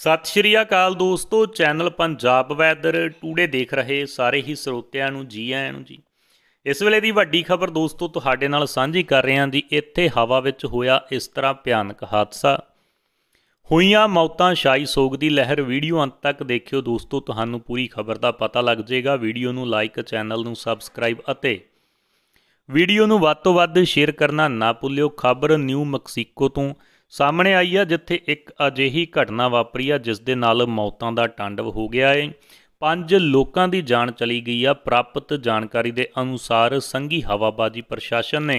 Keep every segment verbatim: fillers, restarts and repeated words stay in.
सत श्री अकाल दोस्तों, चैनल पंजाब वैदर टूडे देख रहे सारे ही ਸਰੋਤਿਆਂ ਨੂੰ जी ਆਇਆਂ ਨੂੰ जी। इस ਵੇਲੇ ਦੀ ਵੱਡੀ ਖਬਰ दोस्तों ਤੁਹਾਡੇ ਨਾਲ ਸਾਂਝੀ ਕਰ ਰਹੇ ਹਾਂ जी। ਇੱਥੇ ਹਵਾ ਵਿੱਚ ਹੋਇਆ इस तरह ਭਿਆਨਕ ਹਾਦਸਾ, ਹੋਈਆਂ ਮੌਤਾਂ, ਸ਼ਾਈ ਸੋਗ ਦੀ ਲਹਿਰ। ਵੀਡੀਓ ਅੰਤ ਤੱਕ ਦੇਖਿਓ दोस्तों, ਤੁਹਾਨੂੰ पूरी खबर का पता लग जाएगा। ਵੀਡੀਓ ਨੂੰ लाइक, चैनल ਨੂੰ ਸਬਸਕ੍ਰਾਈਬ ਅਤੇ ਵੀਡੀਓ ਨੂੰ ਵੱਧ ਤੋਂ ਵੱਧ ਸ਼ੇਅਰ ਕਰਨਾ ਨਾ ਭੁੱਲਿਓ। खबर न्यू मैक्सिको ਤੋਂ सामने आई है, जिथे एक अजिही घटना वापरी है जिस दे नाल मौतां दा तांडव हो गया है। पांच लोगों की जान चली गई है। प्राप्त जानकारी के अनुसार संघी हवाबाजी प्रशासन ने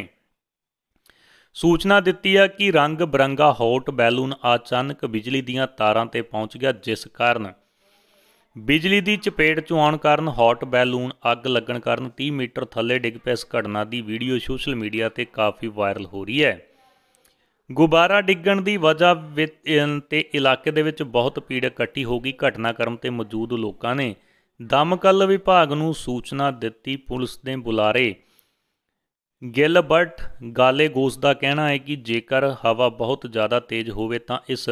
सूचना दी है कि रंग बिरंगा हॉट बैलून अचानक बिजली दीयां तारां ते पहुँच गया, जिस कारण बिजली की चपेट चो आउण कारण हॉट बैलून अग लगन कारण तीस मीटर थले डिग पे। इस घटना की वीडियो सोशल मीडिया पर काफ़ी वायरल हो रही है। गुब्बारा डिगण की वजह ते इलाके दे विच बहुत भीड़ इकट्ठी हो गई। घटनाक्रम ते मौजूद लोगों ने दमकल विभाग नूं सूचना दित्ती। पुलिस दे बुलारे गिलबर्ट गालेगोस का कहना है कि जेकर हवा बहुत ज़्यादा तेज़ होवे तां इस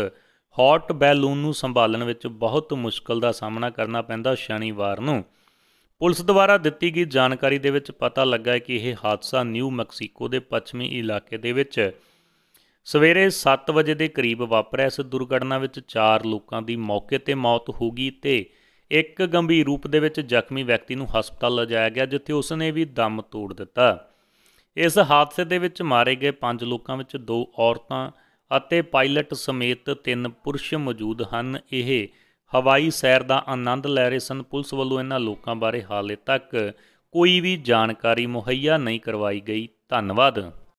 हॉट बैलून नूं संभालण विच बहुत मुश्किल का सामना करना पैंदा। शनिवार नूं पुलिस द्वारा दित्ती गई जानकारी दे विच पता लगा कि यह हादसा न्यू मैक्सिको के पश्चिमी इलाके दे विच सवेरे सत्त वजे के करीब वापरिया। इस दुर्घटना में चार लोगों की मौके पर मौत हो गई तो एक गंभीर रूप दे विच जख्मी व्यक्ति को हस्पताल लिजाया गया, जिथे उसने भी दम तोड़ दिता। इस हादसे दे विच मारे गए पांच लोगों में दो औरतां अते पायलट समेत तीन पुरुष मौजूद हैं। यह हवाई सैर का आनंद लै रहे सन। पुलिस वालों इन्हां लोगों बारे हाले तक कोई भी जानकारी मुहैया नहीं करवाई गई। धन्नवाद।